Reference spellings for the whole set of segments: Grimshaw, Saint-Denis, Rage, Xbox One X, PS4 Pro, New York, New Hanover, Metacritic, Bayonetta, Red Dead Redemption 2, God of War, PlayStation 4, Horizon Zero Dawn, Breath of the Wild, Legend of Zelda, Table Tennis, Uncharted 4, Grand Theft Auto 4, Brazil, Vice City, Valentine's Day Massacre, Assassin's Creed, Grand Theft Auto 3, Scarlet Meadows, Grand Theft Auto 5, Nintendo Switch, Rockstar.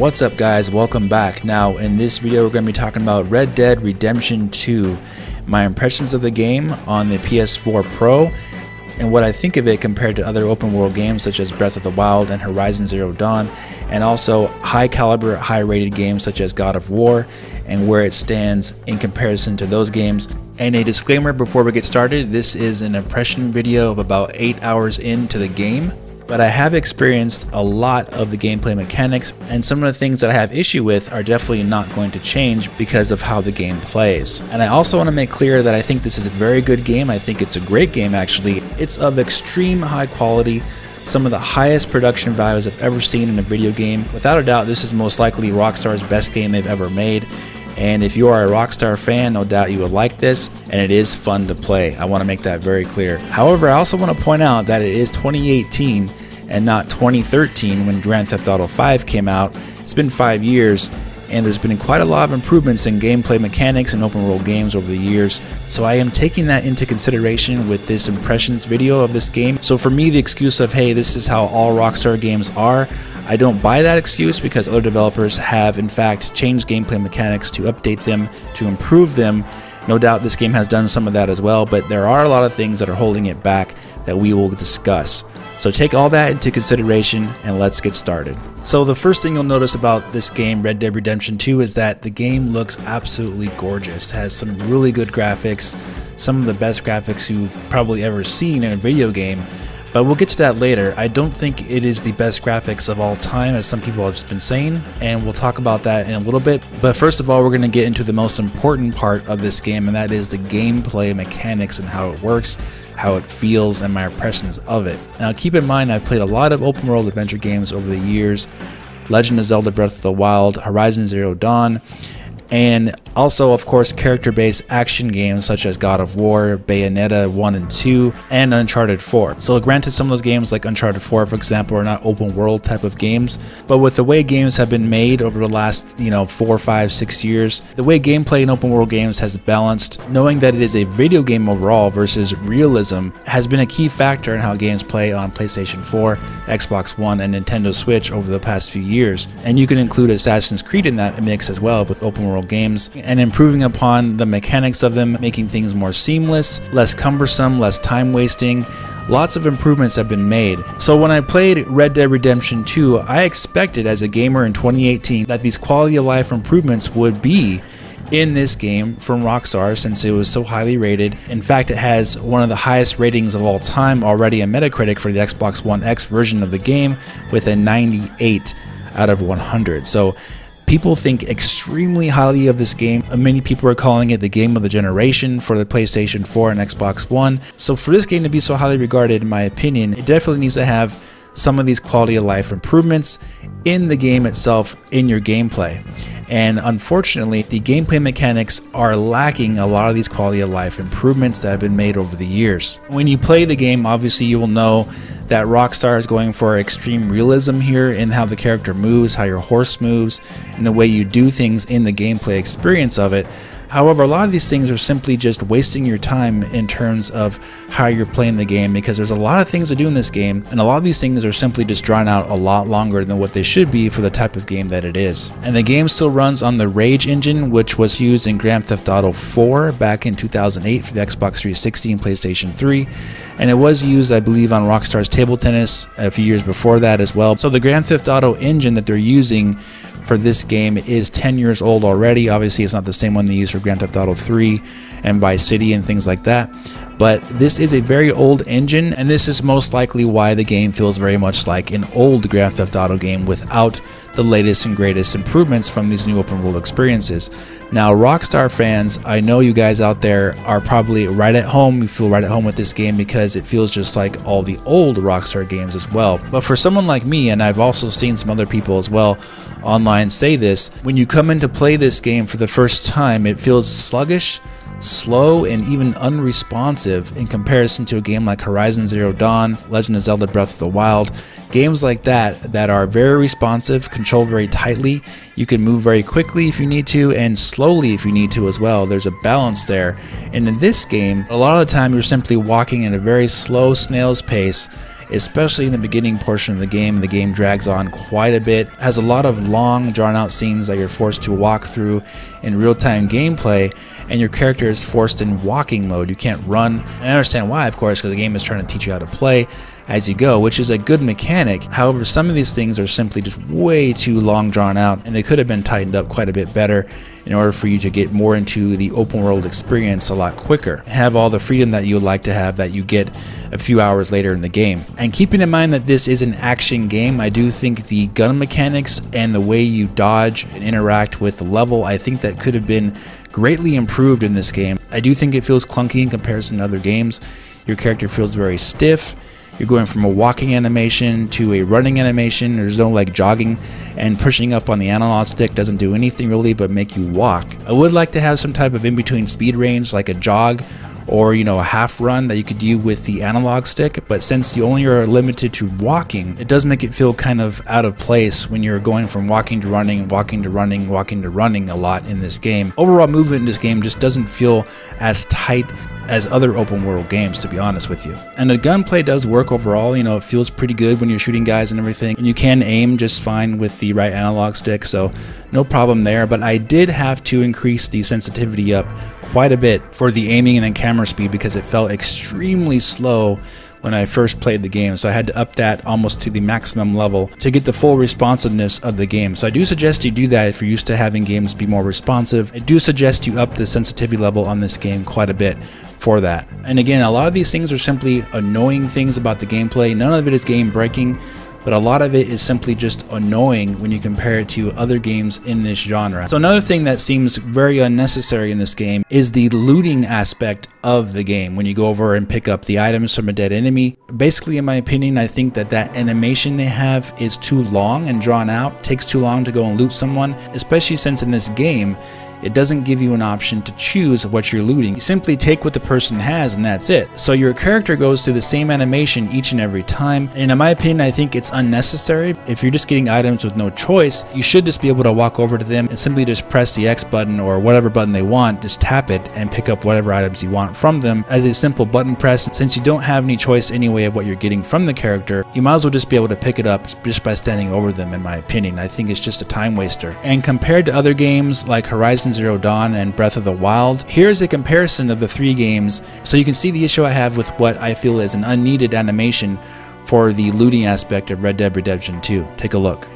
What's up, guys? Welcome back. Now in this video we're going to be talking about Red Dead Redemption 2, my impressions of the game on the PS4 Pro, and what I think of it compared to other open world games such as Breath of the Wild and Horizon Zero Dawn, and also high caliber, high rated games such as God of War, and where it stands in comparison to those games. And a disclaimer before we get started, this is an impression video of about 8 hours into the game. But I have experienced a lot of the gameplay mechanics, and some of the things that I have issue with are definitely not going to change because of how the game plays. And I also want to make clear that I think this is a very good game. I think it's a great game, actually. It's of extreme high quality, some of the highest production values I've ever seen in a video game. Without a doubt, this is most likely Rockstar's best game they've ever made. And if you are a Rockstar fan, no doubt you would like this, and it is fun to play. I want to make that very clear. However, I also want to point out that it is 2018 and not 2013 when Grand Theft Auto 5 came out. It's been 5 years, and there's been quite a lot of improvements in gameplay mechanics and open world games over the years. So I am taking that into consideration with this impressions video of this game. So for me, the excuse of, hey, this is how all Rockstar games are, I don't buy that excuse, because other developers have in fact changed gameplay mechanics to update them, to improve them. No doubt this game has done some of that as well, but there are a lot of things that are holding it back that we will discuss. So take all that into consideration and let's get started. So the first thing you'll notice about this game, Red Dead Redemption 2, is that the game looks absolutely gorgeous. It has some really good graphics, some of the best graphics you've probably ever seen in a video game, but we'll get to that later. I don't think it is the best graphics of all time, as some people have been saying, and we'll talk about that in a little bit. But first of all, we're gonna get into the most important part of this game, and that is the gameplay mechanics and how it works, how it feels, and my impressions of it. Now keep in mind, I've played a lot of open world adventure games over the years, Legend of Zelda, Breath of the Wild, Horizon Zero Dawn, and also of course character-based action games such as God of War, Bayonetta 1 and 2, and Uncharted 4. So granted, some of those games like Uncharted 4, for example, are not open world type of games, but with the way games have been made over the last 4, 5, 6 years, the way gameplay in open world games has balanced, knowing that it is a video game overall versus realism, has been a key factor in how games play on PlayStation 4, Xbox One, and Nintendo Switch over the past few years. And you can include Assassin's Creed in that mix as well, with open world games, and improving upon the mechanics of them, making things more seamless, less cumbersome, less time wasting. Lots of improvements have been made. So when I played Red Dead Redemption 2, I expected as a gamer in 2018 that these quality of life improvements would be in this game from Rockstar, since it was so highly rated. In fact, it has one of the highest ratings of all time already in Metacritic for the Xbox One X version of the game, with a 98 out of 100. So people think extremely highly of this game. Many people are calling it the game of the generation for the PlayStation 4 and Xbox One. So for this game to be so highly regarded, in my opinion, it definitely needs to have some of these quality of life improvements in the game itself, in your gameplay. And unfortunately, the gameplay mechanics are lacking a lot of these quality of life improvements that have been made over the years. When you play the game, obviously you will know that Rockstar is going for extreme realism here in how the character moves, how your horse moves, and the way you do things in the gameplay experience of it. However, a lot of these things are simply just wasting your time in terms of how you're playing the game, because there's a lot of things to do in this game, and a lot of these things are simply just drawn out a lot longer than what they should be for the type of game that it is. And the game still runs on the Rage engine, which was used in Grand Theft Auto 4 back in 2008 for the Xbox 360 and PlayStation 3, and it was used, I believe, on Rockstar's Table Tennis a few years before that as well. So the Grand Theft Auto engine that they're using for this game is 10 years old already. Obviously it's not the same one they use for Grand Theft Auto 3 and Vice City and things like that, but this is a very old engine, and this is most likely why the game feels very much like an old Grand Theft Auto game without the latest and greatest improvements from these new open world experiences. Now Rockstar fans, I know you guys out there are probably right at home, you feel right at home with this game because it feels just like all the old Rockstar games as well. But for someone like me, and I've also seen some other people as well online say this, when you come in to play this game for the first time, it feels sluggish, slow, and even unresponsive in comparison to a game like Horizon Zero Dawn, Legend of Zelda, Breath of the Wild, games like that are very responsive, controlled very tightly. You can move very quickly if you need to, and slowly if you need to as well. There's a balance there. And in this game, a lot of the time you're simply walking at a very slow snail's pace, especially in the beginning portion of the game. The game drags on quite a bit, has a lot of long, drawn-out scenes that you're forced to walk through in real-time gameplay, and your character is forced in walking mode. You can't run, and I understand why, of course, because the game is trying to teach you how to play as you go, which is a good mechanic. However, some of these things are simply just way too long drawn out, and they could have been tightened up quite a bit better in order for you to get more into the open world experience a lot quicker, have all the freedom that you would like to have that you get a few hours later in the game. And keeping in mind that this is an action game, I do think the gun mechanics and the way you dodge and interact with the level, I think that could have been greatly improved in this game. I do think it feels clunky in comparison to other games. Your character feels very stiff. You're going from a walking animation to a running animation. There's no like jogging, and pushing up on the analog stick doesn't do anything really but make you walk. I would like to have some type of in-between speed range, like a jog or, you know, a half run that you could do with the analog stick, but since you only are limited to walking, it does make it feel kind of out of place when you're going from walking to running, walking to running, walking to running a lot in this game. Overall movement in this game just doesn't feel as tight as other open world games, to be honest with you. And the gunplay does work overall, you know, it feels pretty good when you're shooting guys and everything, and you can aim just fine with the right analog stick, so no problem there. But I did have to increase the sensitivity up quite a bit for the aiming and then camera speed, because it felt extremely slow when I first played the game, so I had to up that almost to the maximum level to get the full responsiveness of the game. So I do suggest you do that if you're used to having games be more responsive. I do suggest you up the sensitivity level on this game quite a bit for that. And again, a lot of these things are simply annoying things about the gameplay. None of it is game breaking, but a lot of it is simply just annoying when you compare it to other games in this genre. So another thing that seems very unnecessary in this game is the looting aspect of the game. When you go over and pick up the items from a dead enemy, basically in my opinion, I think that that animation they have is too long and drawn out. It takes too long to go and loot someone, especially since in this game, it doesn't give you an option to choose what you're looting. You simply take what the person has and that's it. So your character goes through the same animation each and every time. And in my opinion, I think it's unnecessary. If you're just getting items with no choice, you should just be able to walk over to them and simply just press the X button or whatever button they want, just tap it and pick up whatever items you want from them as a simple button press. Since you don't have any choice anyway of what you're getting from the character, you might as well just be able to pick it up just by standing over them, in my opinion. I think it's just a time waster. And compared to other games like Horizon Zero Dawn and Breath of the Wild, here's a comparison of the three games so you can see the issue I have with what I feel is an unneeded animation for the looting aspect of Red Dead Redemption 2. Take a look.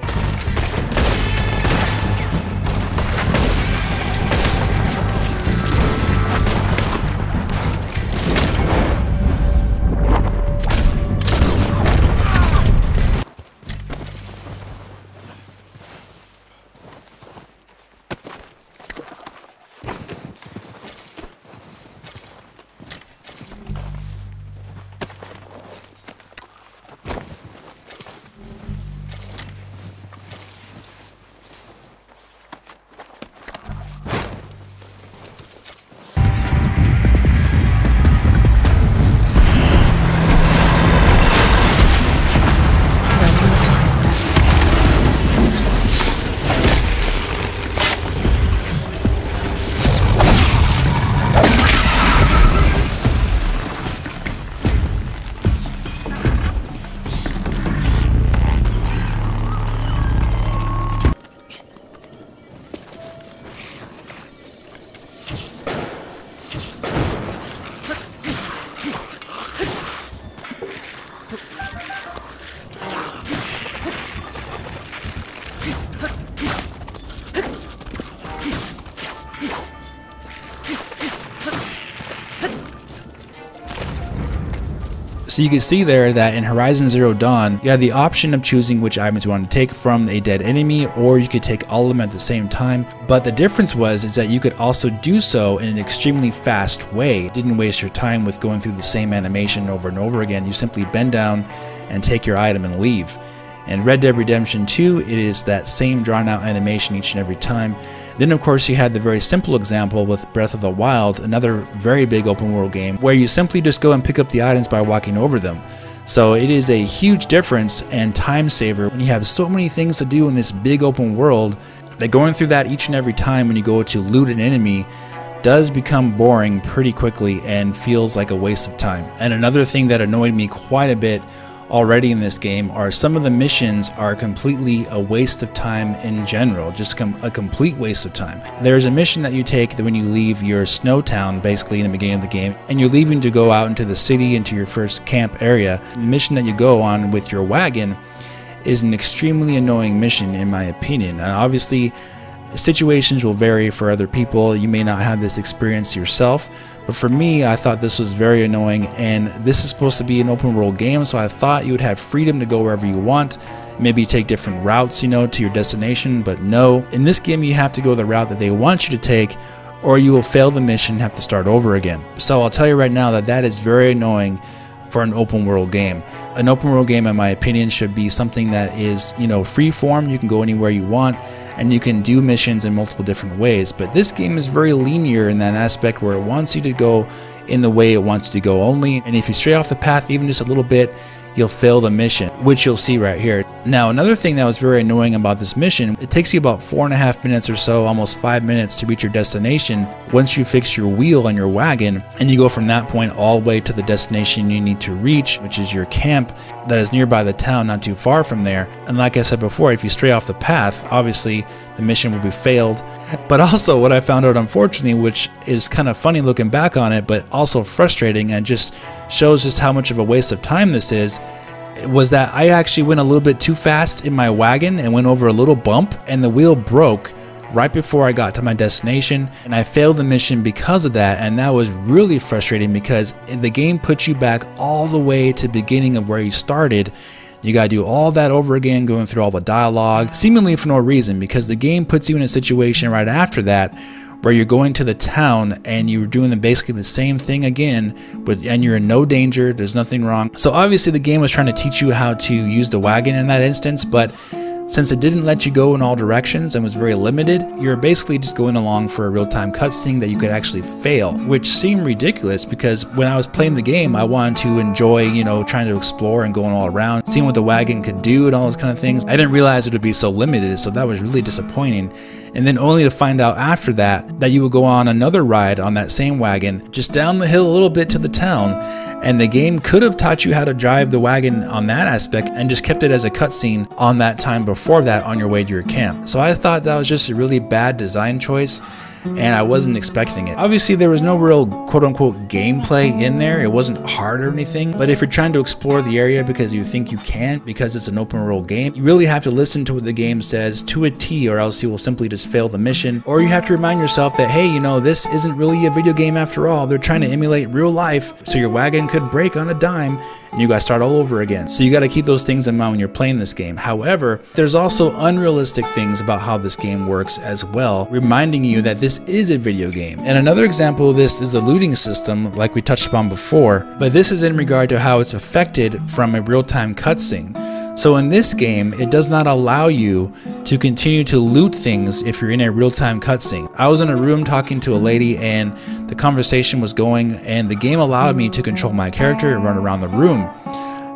So you can see there that in Horizon Zero Dawn, you had the option of choosing which items you want to take from a dead enemy, or you could take all of them at the same time. But the difference is that you could also do so in an extremely fast way. It didn't waste your time with going through the same animation over and over again. You simply bend down and take your item and leave. In Red Dead Redemption 2, it is that same drawn out animation each and every time. Then of course you had the very simple example with Breath of the Wild, another very big open world game, where you simply just go and pick up the items by walking over them. So it is a huge difference and time saver when you have so many things to do in this big open world, that going through that each and every time when you go to loot an enemy does become boring pretty quickly and feels like a waste of time. And another thing that annoyed me quite a bit already in this game are some of the missions are completely a waste of time in general, just a complete waste of time. There's a mission that you take when you leave your snow town, basically in the beginning of the game, and you're leaving to go out into the city, into your first camp area. The mission that you go on with your wagon is an extremely annoying mission, in my opinion. And obviously, situations will vary for other people. You may not have this experience yourself, but for me, I thought this was very annoying, and this is supposed to be an open world game, so I thought you would have freedom to go wherever you want, maybe take different routes, you know, to your destination, but no. In this game, you have to go the route that they want you to take, or you will fail the mission and have to start over again. So I'll tell you right now that that is very annoying for an open world game. An open world game, in my opinion, should be something that is, you know, free form. You can go anywhere you want and you can do missions in multiple different ways. But this game is very linear in that aspect where it wants you to go in the way it wants you to go only. And if you stray off the path even just a little bit, you'll fail the mission, which you'll see right here. Now, another thing that was very annoying about this mission, it takes you about 4.5 minutes or so, almost 5 minutes to reach your destination once you fix your wheel on your wagon, and you go from that point all the way to the destination you need to reach, which is your camp that is nearby the town, not too far from there. And like I said before, if you stray off the path, obviously the mission will be failed. But also what I found out, unfortunately, which is kind of funny looking back on it, but also frustrating and just shows just how much of a waste of time this is, was that I actually went a little bit too fast in my wagon and went over a little bump, and the wheel broke right before I got to my destination, and I failed the mission because of that. And that was really frustrating because the game puts you back all the way to the beginning of where you started. You gotta do all that over again, going through all the dialogue, seemingly for no reason, because the game puts you in a situation right after that where you're going to the town and you're doing basically the same thing again, and you're in no danger, there's nothing wrong. So obviously the game was trying to teach you how to use the wagon in that instance, but since it didn't let you go in all directions and was very limited, you're basically just going along for a real-time cutscene that you could actually fail, which seemed ridiculous because when I was playing the game, I wanted to enjoy, you know, trying to explore and going all around, seeing what the wagon could do and all those kind of things. I didn't realize it would be so limited, so that was really disappointing. And then only to find out after that, that you would go on another ride on that same wagon, just down the hill a little bit to the town, and the game could have taught you how to drive the wagon on that aspect and just kept it as a cutscene on that time before that on your way to your camp. So I thought that was just a really bad design choice, and I wasn't expecting it. Obviously, there was no real quote-unquote gameplay in there. It wasn't hard or anything, but if you're trying to explore the area because you think you can, because it's an open-world game, you really have to listen to what the game says to a T, or else you will simply just fail the mission. Or you have to remind yourself that, hey, you know, this isn't really a video game after all. They're trying to emulate real life, so your wagon could break on a dime, and you gotta start all over again. So you gotta keep those things in mind when you're playing this game. However, there's also unrealistic things about how this game works as well, reminding you that this is a video game. And another example of this is the looting system, like we touched upon before, but this is in regard to how it's affected from a real-time cutscene. So in this game, it does not allow you to continue to loot things if you're in a real-time cutscene. I was in a room talking to a lady and the conversation was going, and the game allowed me to control my character and run around the room.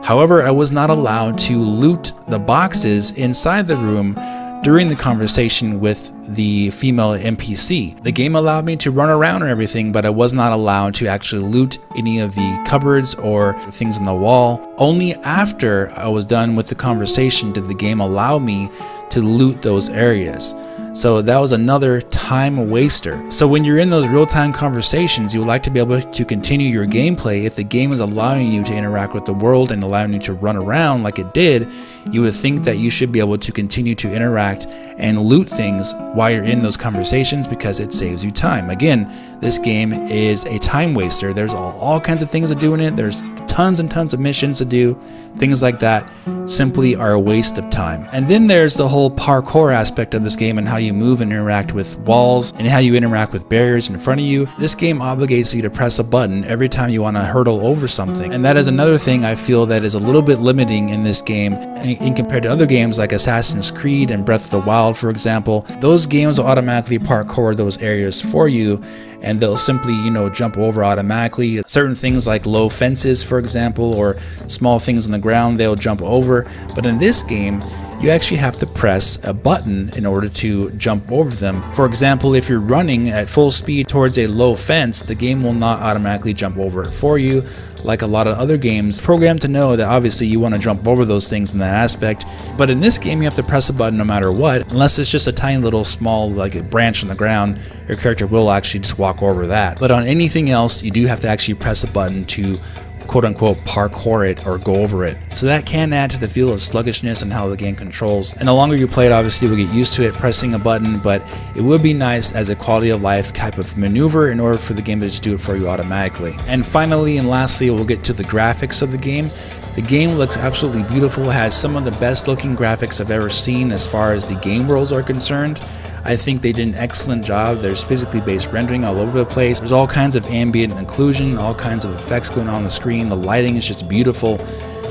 However, I was not allowed to loot the boxes inside the room during the conversation with the female NPC. The game allowed me to run around and everything, but I was not allowed to actually loot any of the cupboards or things on the wall. Only after I was done with the conversation did the game allow me to loot those areas. So that was another time waster. So when you're in those real-time conversations, you would like to be able to continue your gameplay. If the game is allowing you to interact with the world and allowing you to run around like it did, you would think that you should be able to continue to interact and loot things while you're in those conversations because it saves you time. Again, this game is a time waster. There's all kinds of things to do in it. There's tons and tons of missions to do. Things like that simply are a waste of time. And then there's the whole parkour aspect of this game and how you move and interact with walls and how you interact with barriers in front of you. This game obligates you to press a button every time you want to hurdle over something. And that is another thing I feel that is a little bit limiting in this game in compared to other games like Assassin's Creed and Breath of the Wild, for example. Those games will automatically parkour those areas for you, and they'll simply, you know, jump over automatically. Certain things like low fences, for example, or small things on the ground, they'll jump over. But in this game, you actually have to press a button in order to jump over them. For example, if you're running at full speed towards a low fence, the game will not automatically jump over it for you, like a lot of other games. Programmed to know that obviously you want to jump over those things in that aspect, but in this game you have to press a button no matter what, unless it's just a tiny little small like a branch on the ground, your character will actually just walk over that. But on anything else, you do have to actually press a button to quote-unquote parkour it or go over it. So that can add to the feel of sluggishness and how the game controls. And the longer you play it, obviously we'll get used to it pressing a button, but it would be nice as a quality of life type of maneuver in order for the game to just do it for you automatically. And finally and lastly, we'll get to the graphics of the game. The game looks absolutely beautiful, has some of the best looking graphics I've ever seen as far as the game worlds are concerned. I think they did an excellent job. There's physically based rendering all over the place. There's all kinds of ambient occlusion, all kinds of effects going on the screen. The lighting is just beautiful.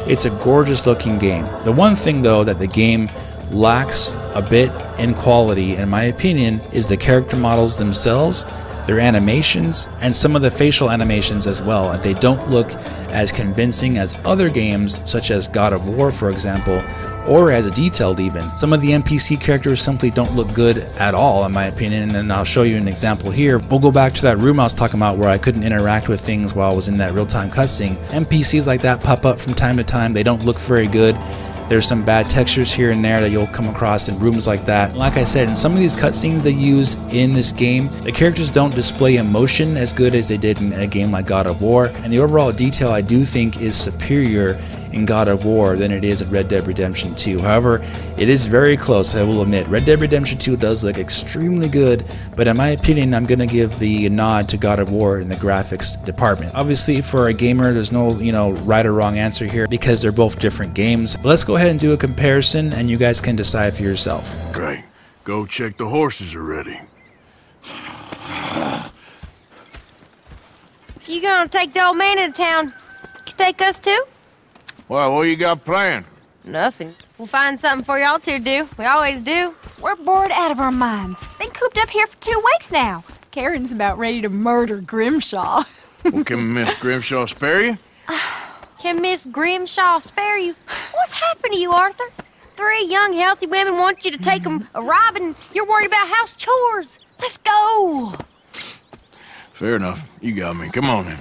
It's a gorgeous looking game. The one thing though that the game lacks a bit in quality, in my opinion, is the character models themselves, their animations, and some of the facial animations as well. They don't look as convincing as other games, such as God of War, for example, or as detailed even. Some of the NPC characters simply don't look good at all, in my opinion, and I'll show you an example here. We'll go back to that room I was talking about where I couldn't interact with things while I was in that real-time cutscene. NPCs like that pop up from time to time. They don't look very good. There's some bad textures here and there that you'll come across in rooms like that. Like I said, in some of these cutscenes they use in this game, the characters don't display emotion as good as they did in a game like God of War, and the overall detail I do think is superior in God of War than it is in Red Dead Redemption 2. However, it is very close, I will admit. Red Dead Redemption 2 does look extremely good, but in my opinion, I'm going to give the nod to God of War in the graphics department. Obviously, for a gamer, there's no, right or wrong answer here because they're both different games. But let's go ahead and do a comparison and you guys can decide for yourself. Great. Go check the horses are ready. If you're going to take the old man into town, you can take us too? Well, what you got planned? Nothing. We'll find something for y'all to do. We always do. We're bored out of our minds. Been cooped up here for 2 weeks now. Karen's about ready to murder Grimshaw. Well, can Miss Grimshaw spare you? Can Miss Grimshaw spare you? What's happened to you, Arthur? 3 young, healthy women want you to take them a-robbing. You're worried about house chores. Let's go. Fair enough. You got me. Come on, then.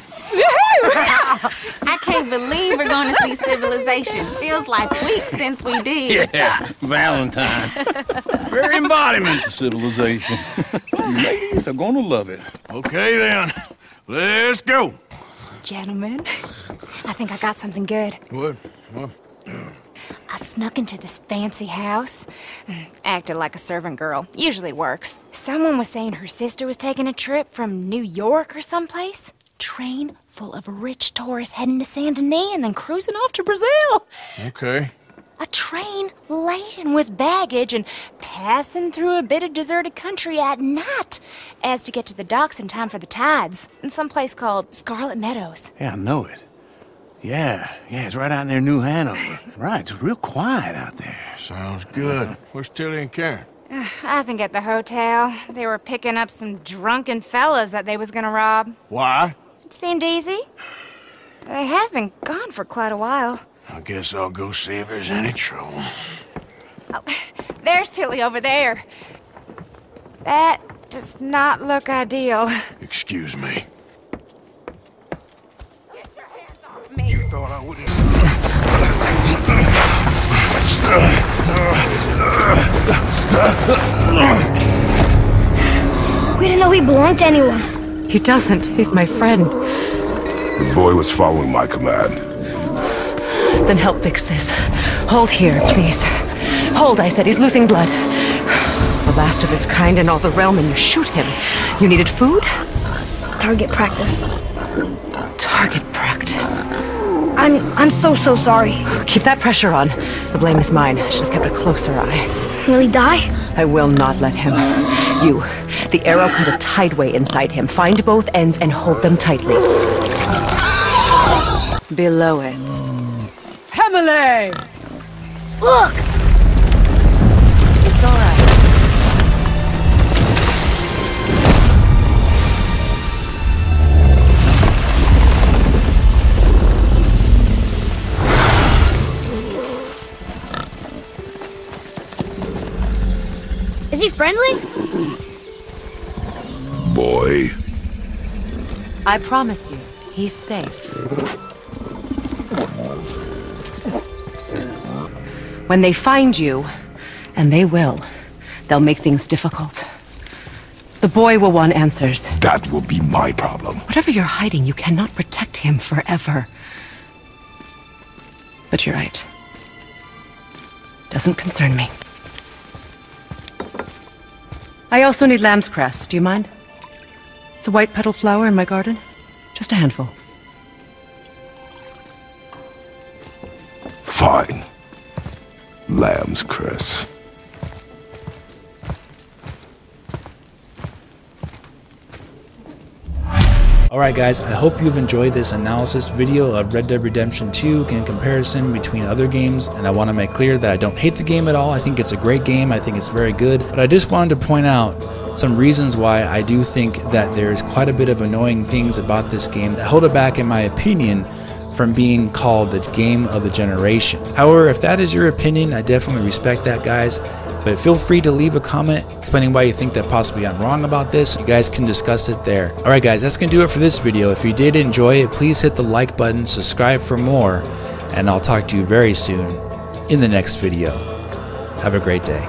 I can't believe we're going to see civilization. Feels like weeks since we did. Yeah, Valentine. Very embodiment of civilization. Ladies are going to love it. Okay, then. Let's go. Gentlemen, I think I got something good. What? What? I snuck into this fancy house. Acted like a servant girl. Usually works. Someone was saying her sister was taking a trip from New York or someplace. Train full of rich tourists heading to Saint-Denis and then cruising off to Brazil. Okay. A train laden with baggage and passing through a bit of deserted country at night as to get to the docks in time for the tides in some place called Scarlet Meadows. Yeah, I know it. Yeah, it's right out near New Hanover. Right, it's real quiet out there. Sounds good. Where's Tilly and Karen? I think at the hotel. They were picking up some drunken fellas that they was gonna rob. Why? It seemed easy. They have been gone for quite a while. I guess I'll go see if there's any trouble. Oh, there's Tilly over there. That does not look ideal. Excuse me. Get your hands off me. You thought I wouldn't. We didn't know he belonged to anyone. He doesn't. He's my friend. The boy was following my command. Then help fix this. Hold here, please. Hold, I said. He's losing blood. The last of his kind in all the realm, and you shoot him. You needed food? Target practice. Target practice. I'm so sorry. Keep that pressure on. The blame is mine. I should have kept a closer eye. Will he die? I will not let him. You. The arrow cut a tideway inside him. Find both ends and hold them tightly. Below it. Emily! Look! It's all right. Is he friendly? Boy. I promise you, he's safe. When they find you, and they will, they'll make things difficult. The boy will want answers. That will be my problem. Whatever you're hiding, you cannot protect him forever. But you're right. Doesn't concern me. I also need lamb's cress. Do you mind? It's a white petal flower in my garden. Just a handful. Fine. Lamb's cress. Alright guys, I hope you've enjoyed this analysis video of Red Dead Redemption 2 in comparison between other games, and I want to make clear that I don't hate the game at all. I think it's a great game, I think it's very good, but I just wanted to point out some reasons why I do think that there's quite a bit of annoying things about this game that hold it back, in my opinion, from being called the game of the generation. However, if that is your opinion, I definitely respect that, guys. But feel free to leave a comment explaining why you think that possibly I'm wrong about this. You guys can discuss it there. Alright guys, that's going to do it for this video. If you did enjoy it, please hit the like button, subscribe for more, and I'll talk to you very soon in the next video. Have a great day.